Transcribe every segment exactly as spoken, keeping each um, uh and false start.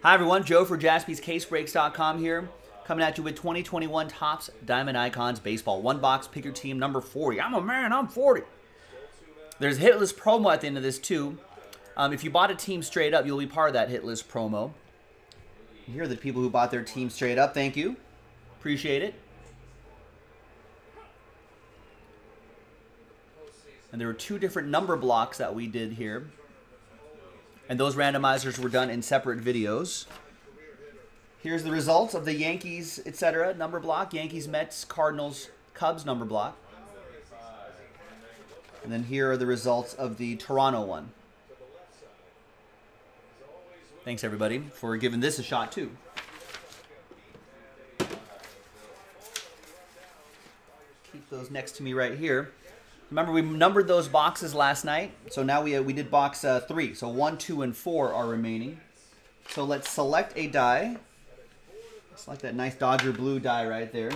Hi everyone, Joe for Jaspys Case Breaks dot com here, coming at you with twenty twenty-one Topps Diamond Icons Baseball. One box, pick your team, number forty. I'm a man, I'm forty. There's a hit list promo at the end of this too. Um, if you bought a team straight up, you'll be part of that hit list promo. Here are the people who bought their team straight up. Thank you. Appreciate it. And there were two different number blocks that we did here. And those randomizers were done in separate videos. Here's the results of the Yankees, et cetera number block. Yankees, Mets, Cardinals, Cubs number block. And then here are the results of the Toronto one. Thanks everybody for giving this a shot too. Keep those next to me right here. Remember, we numbered those boxes last night, so now we, uh, we did box uh, three. So one, two, and four are remaining. So let's select a die. Select that nice Dodger blue die right there.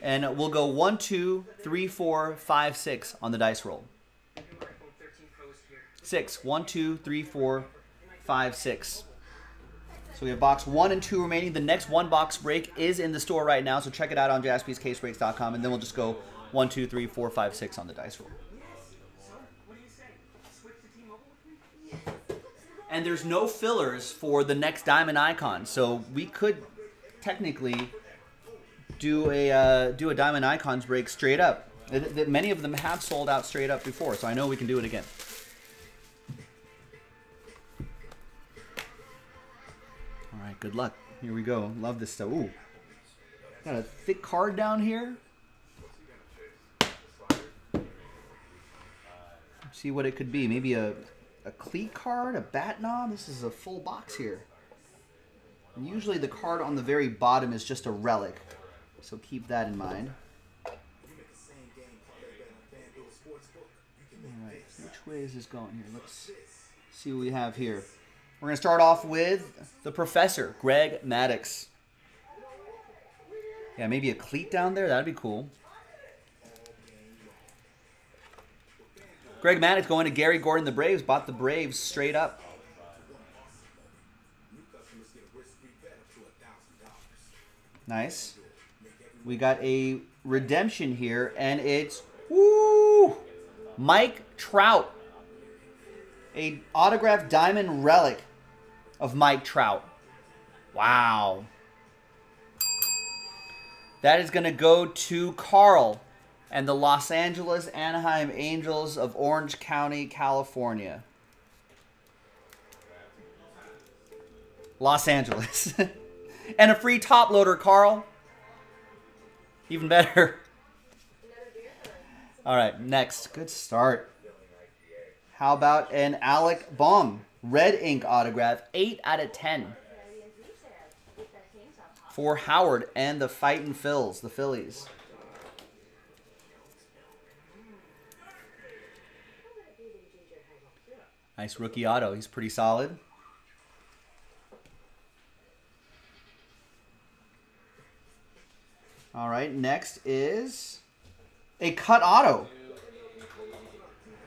And we'll go one, two, three, four, five, six on the dice roll. Six. One, two, three, four, five, six. So we have box one and two remaining. The next one box break is in the store right now, so check it out on Jaspys Case Breaks dot com, and then we'll just go One, two, three, four, five, six on the dice roll. And there's no fillers for the next diamond icon, so we could technically do a uh, do a diamond icons break straight up. It, it, many of them have sold out straight up before, so I know we can do it again. All right, good luck. Here we go. Love this stuff. Ooh, got a thick card down here. See what it could be. Maybe a, a cleat card, a bat knob. This is a full box here. And usually the card on the very bottom is just a relic, so keep that in mind. All right, which way is this going here? Let's see what we have here. We're going to start off with the professor, Greg Maddux. Yeah, maybe a cleat down there. That'd be cool. Greg Maddux going to Gary Gordon, the Braves. Bought the Braves straight up. Nice. We got a redemption here, and it's woo, Mike Trout. A autographed diamond relic of Mike Trout. Wow. That is going to go to Carl and the Los Angeles Anaheim Angels of Orange County, California. Los Angeles. And a free top loader, Carl. Even better. All right, next. Good start. How about an Alec Baum red ink autograph, eight out of ten. For Howard and the Fightin' Phils, the Phillies. Nice rookie auto. He's pretty solid. All right, next is a cut auto.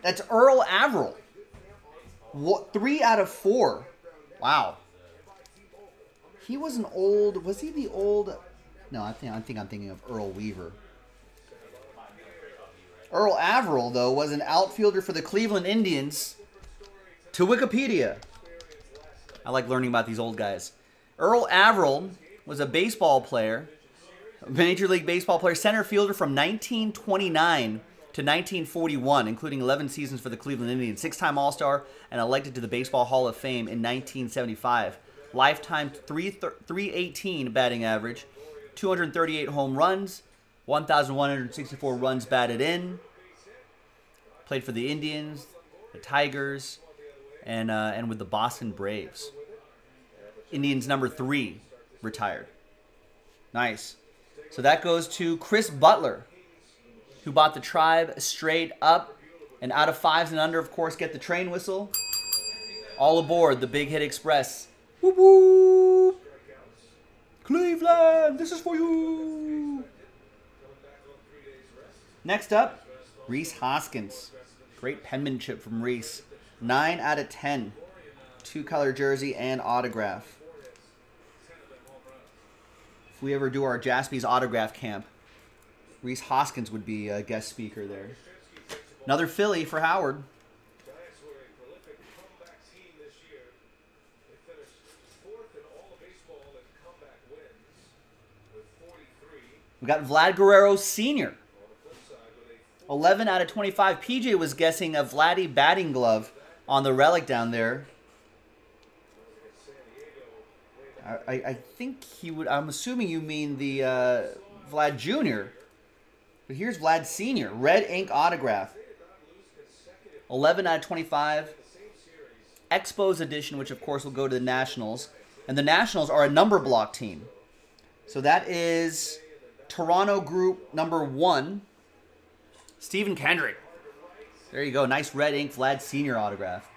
That's Earl Averill. What, three out of four. Wow. He was an old, was he the old? No, I think, I think I'm thinking of Earl Weaver. Earl Averill, though, was an outfielder for the Cleveland Indians. To Wikipedia. I like learning about these old guys. Earl Averill was a baseball player, a Major League Baseball player, center fielder from nineteen twenty-nine to nineteen forty-one, including eleven seasons for the Cleveland Indians, six-time All-Star, and elected to the Baseball Hall of Fame in nineteen seventy-five. Lifetime three eighteen batting average, two hundred thirty-eight home runs, one thousand one hundred sixty-four runs batted in. Played for the Indians, the Tigers, and uh, and with the Boston Braves. Indians number three retired. Nice. So that goes to Chris Butler, who bought the Tribe straight up. And out of fives and under, of course, get the train whistle. All aboard the Big Hit Express. Whoop whoop. Cleveland, this is for you. Next up, Rhys Hoskins. Great penmanship from Rhys. nine out of ten. Two color jersey and autograph. If we ever do our Jaspys autograph camp, Rhys Hoskins would be a guest speaker there. Another Philly for Howard. We got Vlad Guerrero Senior eleven out of twenty-five. P J was guessing a Vladdy batting glove on the relic down there. I, I think he would... I'm assuming you mean the uh, Vlad Junior But here's Vlad Senior Red ink autograph. eleven out of twenty-five. Expos edition, which of course will go to the Nationals. And the Nationals are a number block team. So that is... Toronto group number one, Stephen Kendrick. There you go. Nice red ink Vlad Senior autograph.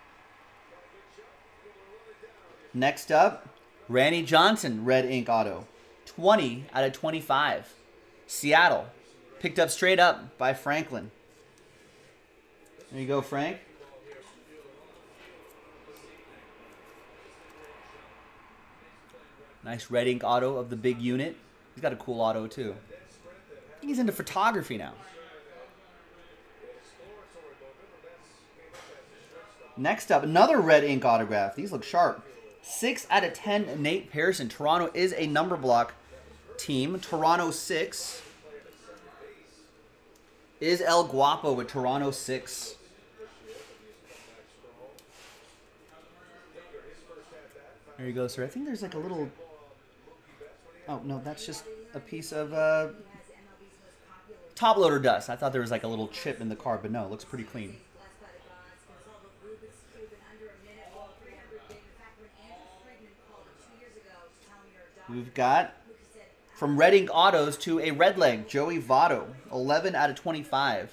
Next up, Randy Johnson, red ink auto. twenty out of twenty-five. Seattle. Picked up straight up by Franklin. There you go, Frank. Nice red ink auto of the big unit. He's got a cool auto, too. I think he's into photography now. Next up, another red ink autograph. These look sharp. six out of ten, Nate Pearson. Toronto is a number block team. Toronto six. Is El Guapo with Toronto six. There you go, sir. I think there's like a little... Oh, no, that's just a piece of uh, top loader dust. I thought there was like a little chip in the card, but no, it looks pretty clean. We've got from red ink autos to a red leg, Joey Votto, eleven out of twenty-five.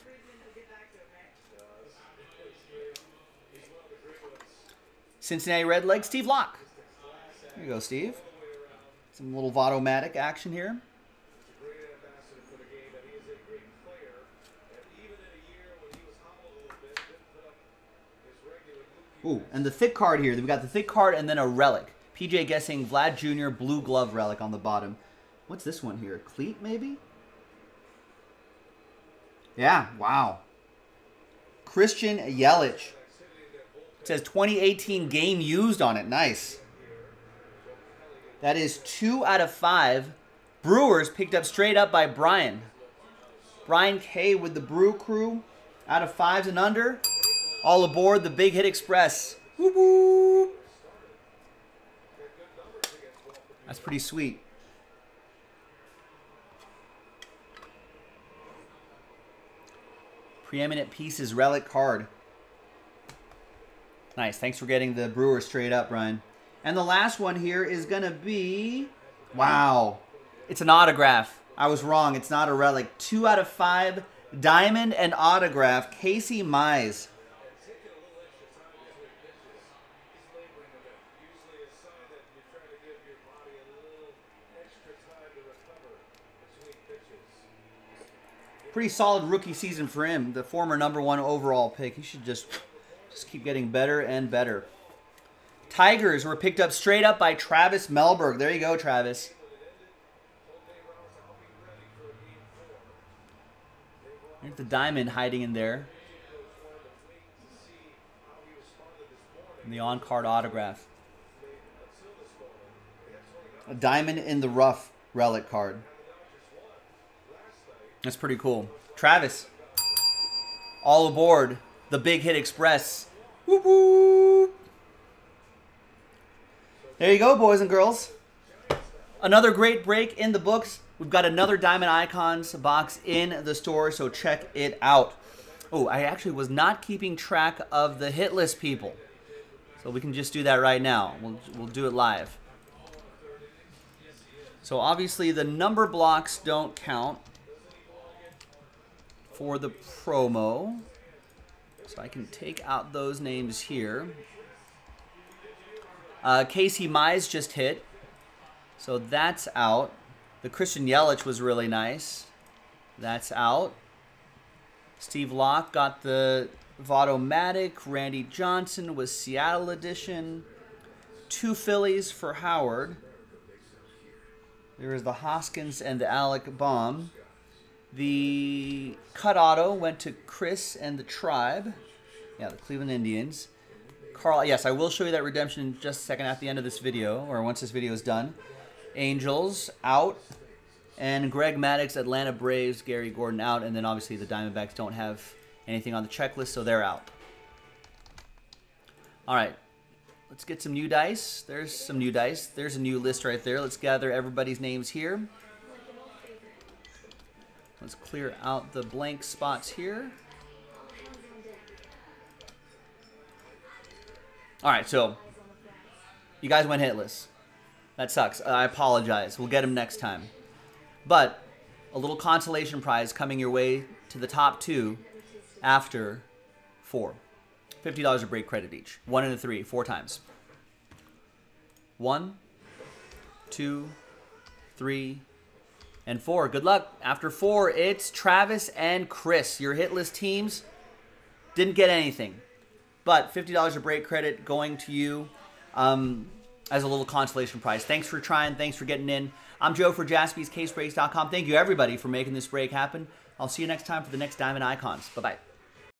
Cincinnati red leg, Steve Locke. There you go, Steve. Some little Votto-matic action here. Ooh, and the thick card here. We've got the thick card and then a relic. P J guessing Vlad Junior blue glove relic on the bottom. What's this one here? Cleat, maybe? Yeah, wow. Christian Yelich. It says twenty eighteen game used on it. Nice. That is two out of five. Brewers picked up straight up by Brian. Brian K with the Brew Crew. Out of fives and under. All aboard the Big Hit Express. Woo woo. That's pretty sweet. Preeminent Pieces relic card. Nice. Thanks for getting the Brewers straight up, Brian. And the last one here is going to be... Wow. It's an autograph. I was wrong. It's not a relic. Two out of five. Diamond and autograph. Casey Mize. Pretty solid rookie season for him. The former number one overall pick. He should just, just keep getting better and better. Tigers were picked up straight up by Travis Melberg. There you go, Travis. There's the diamond hiding in there. And the on-card autograph. A diamond in the rough relic card. That's pretty cool. Travis, all aboard the Big Hit Express. Woo woo! There you go, boys and girls. Another great break in the books. We've got another Diamond Icons box in the store, so check it out. Oh, I actually was not keeping track of the hit list people. So we can just do that right now. We'll, we'll do it live. So obviously the number blocks don't count for the promo. So I can take out those names here. Uh, Casey Mize just hit, so that's out. The Christian Yelich was really nice. That's out. Steve Locke got the Votto-matic. Randy Johnson was Seattle edition. Two Phillies for Howard. There is the Hoskins and the Alec Baum. The cut auto went to Chris and the Tribe. Yeah, the Cleveland Indians. Carl, yes, I will show you that redemption in just a second at the end of this video, or once this video is done. Angels out. And Greg Maddux, Atlanta Braves, Gary Gordon out. And then obviously the Diamondbacks don't have anything on the checklist, so they're out. All right, let's get some new dice. There's some new dice. There's a new list right there. Let's gather everybody's names here. Let's clear out the blank spots here. All right, so you guys went hitless. That sucks. I apologize. We'll get them next time. But a little consolation prize coming your way to the top two after four. fifty dollars a break credit each. One and a three, four times. One, two, three, and four. Good luck. After four, it's Travis and Chris. Your hitless teams didn't get anything. But fifty dollars a break credit going to you um, as a little consolation prize. Thanks for trying. Thanks for getting in. I'm Joe for Jaspys Case Breaks dot com. Thank you, everybody, for making this break happen. I'll see you next time for the next Diamond Icons. Bye-bye.